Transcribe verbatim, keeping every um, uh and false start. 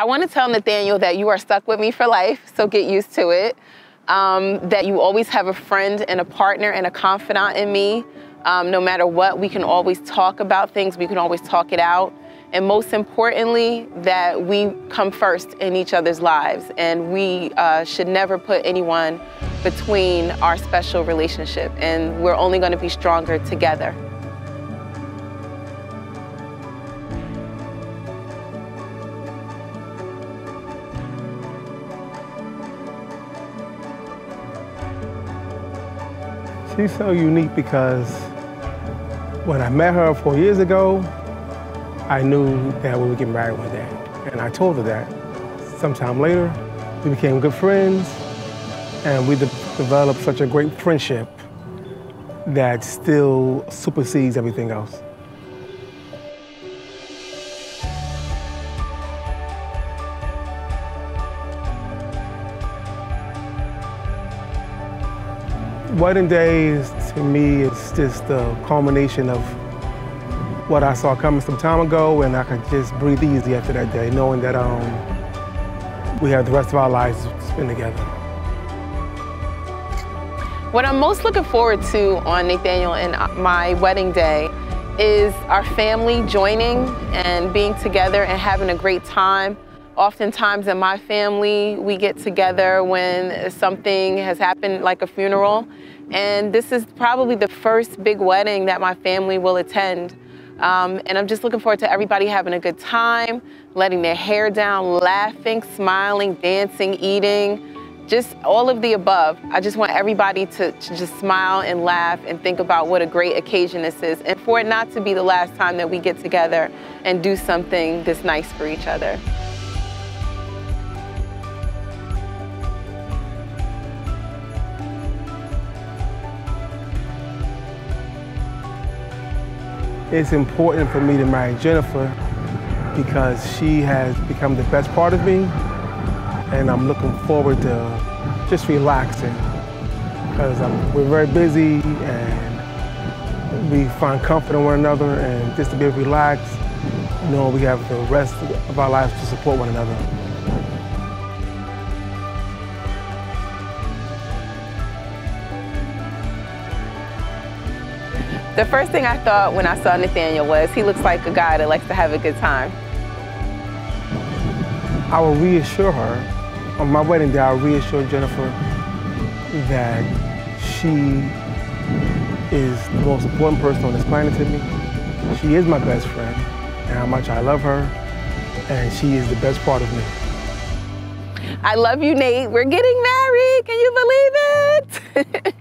I want to tell Nathaniel that you are stuck with me for life, so get used to it. Um, that you always have a friend and a partner and a confidant in me. Um, no matter what, we can always talk about things. We can always talk it out. And most importantly, that we come first in each other's lives, and we uh, should never put anyone between our special relationship, and we're only going to be stronger together. She's so unique because when I met her four years ago, I knew that we would get married one day. And I told her that. Sometime later, we became good friends, and we de developed such a great friendship that still supersedes everything else. Wedding days, to me, it's just the culmination of what I saw coming some time ago, and I could just breathe easy after that day, knowing that um, we have the rest of our lives to spend together. What I'm most looking forward to on Nathaniel and my wedding day is our family joining and being together and having a great time. Oftentimes in my family, we get together when something has happened, like a funeral. And this is probably the first big wedding that my family will attend. Um, and I'm just looking forward to everybody having a good time, letting their hair down, laughing, smiling, dancing, eating, just all of the above. I just want everybody to, to just smile and laugh and think about what a great occasion this is, and for it not to be the last time that we get together and do something this nice for each other. It's important for me to marry Jennifer because she has become the best part of me, and I'm looking forward to just relaxing because I'm, we're very busy and we find comfort in one another, and just to be able to relax, you know, we have the rest of our lives to support one another. The first thing I thought when I saw Nathaniel was, he looks like a guy that likes to have a good time. I will reassure her, on my wedding day, I'll reassure Jennifer that she is the most important person on this planet to me. She is my best friend, and how much I love her, and she is the best part of me. I love you, Nate. We're getting married. Can you believe it?